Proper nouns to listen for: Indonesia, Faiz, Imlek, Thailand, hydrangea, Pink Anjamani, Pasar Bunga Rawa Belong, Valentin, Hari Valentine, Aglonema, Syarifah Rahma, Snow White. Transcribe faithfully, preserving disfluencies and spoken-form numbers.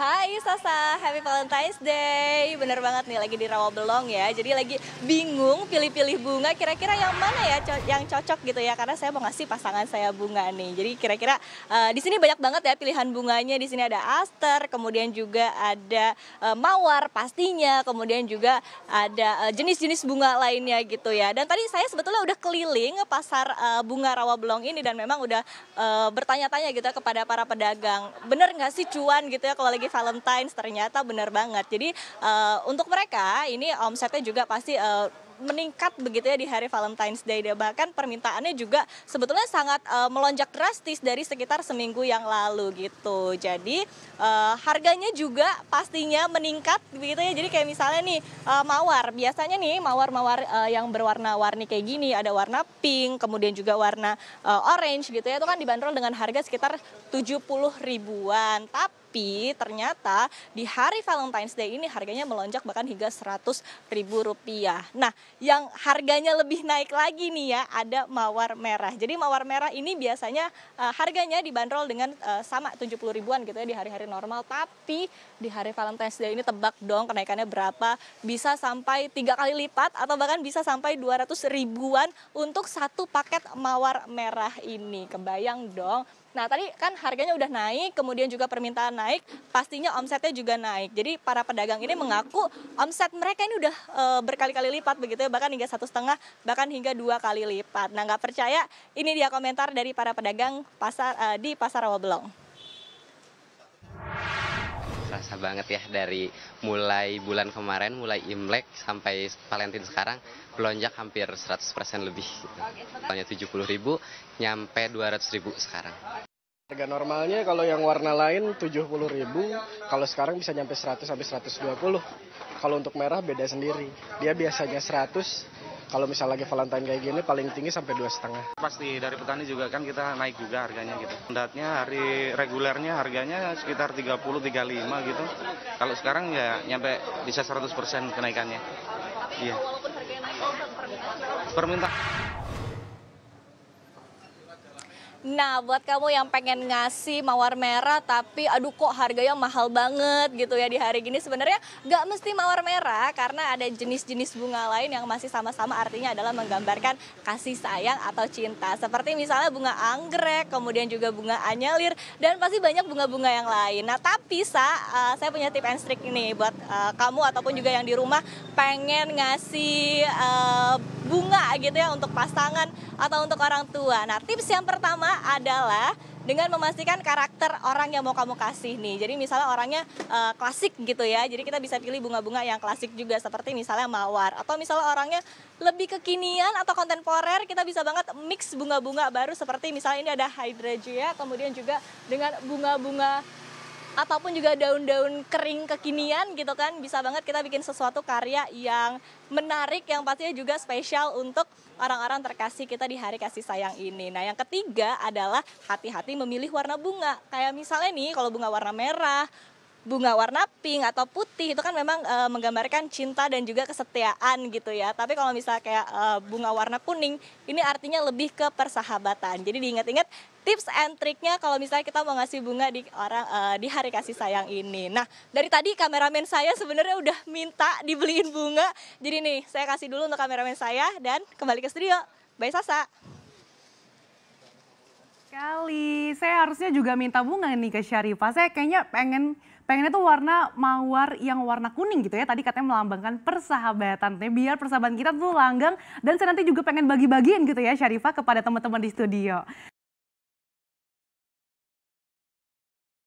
Hai Sasa, Happy Valentine's Day. Bener banget nih, lagi di Rawa Belong ya. Jadi lagi bingung pilih-pilih bunga, kira-kira yang mana ya co yang cocok gitu ya. Karena saya mau ngasih pasangan saya bunga nih. Jadi kira-kira uh, di sini banyak banget ya pilihan bunganya. Di sini ada aster, kemudian juga ada uh, mawar pastinya. Kemudian juga ada jenis-jenis uh, bunga lainnya gitu ya. Dan tadi saya sebetulnya udah keliling pasar uh, bunga Rawa Belong ini. Dan memang udah uh, bertanya-tanya gitu ya kepada para pedagang. Bener nggak sih cuan gitu ya kalau lagi Valentine's? Ternyata benar banget. Jadi uh, untuk mereka ini omsetnya juga pasti uh, meningkat begitu ya di hari Valentine's Day. Bahkan permintaannya juga sebetulnya sangat uh, melonjak drastis dari sekitar seminggu yang lalu gitu. Jadi uh, harganya juga pastinya meningkat begitu ya. Jadi kayak misalnya nih uh, mawar. Biasanya nih mawar-mawar uh, yang berwarna-warni kayak gini. Ada warna pink, kemudian juga warna uh, orange gitu ya. Itu kan dibanderol dengan harga sekitar tujuh puluh ribuan. Tapi Tapi ternyata di hari Valentine's Day ini harganya melonjak bahkan hingga seratus ribu rupiah. Nah, yang harganya lebih naik lagi nih ya, ada mawar merah. Jadi mawar merah ini biasanya uh, harganya dibanderol dengan uh, sama tujuh puluh ribuan gitu ya di hari-hari normal. Tapi di hari Valentine's Day ini tebak dong kenaikannya berapa? Bisa sampai tiga kali lipat atau bahkan bisa sampai dua ratus ribuan untuk satu paket mawar merah ini. Kebayang dong. Nah, tadi kan harganya udah naik, kemudian juga permintaan naik, pastinya omsetnya juga naik. Jadi para pedagang ini mengaku omset mereka ini udah e, berkali-kali lipat begitu ya, bahkan hingga satu setengah, bahkan hingga dua kali lipat. Nah, nggak percaya? Ini dia komentar dari para pedagang pasar e, di Pasar Rawa Belong. Rasa banget ya, dari mulai bulan kemarin, mulai Imlek sampai Valentin sekarang, melonjak hampir seratus persen lebih. Soalnya gitu. tujuh puluh ribu, nyampe dua ratus ribu sekarang. Harga normalnya kalau yang warna lain tujuh puluh ribu, kalau sekarang bisa nyampe seratus sampai seratus dua puluh. Kalau untuk merah beda sendiri, dia biasanya seratus, kalau misalnya lagi Valentine kayak gini paling tinggi sampai dua koma lima. Pasti dari petani juga kan kita naik juga harganya gitu. Standarnya hari regulernya harganya sekitar tiga puluh sampai tiga puluh lima gitu. Kalau sekarang ya nyampe bisa seratus persen kenaikannya. Iya. Walaupun harganya naik, permintaan. Nah, buat kamu yang pengen ngasih mawar merah tapi aduh kok harganya mahal banget gitu ya di hari gini, sebenarnya nggak mesti mawar merah karena ada jenis-jenis bunga lain yang masih sama-sama artinya adalah menggambarkan kasih sayang atau cinta. Seperti misalnya bunga anggrek, kemudian juga bunga anyelir, dan pasti banyak bunga-bunga yang lain. Nah, tapi Sa, uh, saya punya tip and trick nih buat uh, kamu ataupun juga yang di rumah pengen ngasih uh, bunga gitu ya untuk pasangan atau untuk orang tua. Nah, tips yang pertama adalah dengan memastikan karakter orang yang mau kamu kasih nih. Jadi misalnya orangnya uh, klasik gitu ya. Jadi kita bisa pilih bunga-bunga yang klasik juga seperti misalnya mawar. Atau misalnya orangnya lebih kekinian atau kontemporer, kita bisa banget mix bunga-bunga baru seperti misalnya ini ada hydrangea, kemudian juga dengan bunga-bunga ataupun juga daun-daun kering kekinian gitu kan. Bisa banget kita bikin sesuatu karya yang menarik, yang pastinya juga spesial untuk orang-orang terkasih kita di hari kasih sayang ini. Nah, yang ketiga adalah hati-hati memilih warna bunga. Kayak misalnya nih kalau bunga warna merah, bunga warna pink atau putih itu kan memang e, menggambarkan cinta dan juga kesetiaan gitu ya. Tapi kalau misalnya kayak e, bunga warna kuning, ini artinya lebih ke persahabatan. Jadi diingat-ingat tips and triknya kalau misalnya kita mau ngasih bunga di orang e, di hari kasih sayang ini. Nah, dari tadi kameramen saya sebenarnya udah minta dibeliin bunga. Jadi nih, saya kasih dulu untuk kameramen saya dan kembali ke studio. Bye Sasa. Kali, saya harusnya juga minta bunga nih ke Syarifah. Saya kayaknya pengen pengennya tuh warna mawar yang warna kuning gitu ya. Tadi katanya melambangkan persahabatan. Biar persahabatan kita tuh langgang. Dan saya nanti juga pengen bagi-bagiin gitu ya Syarifah kepada teman-teman di studio.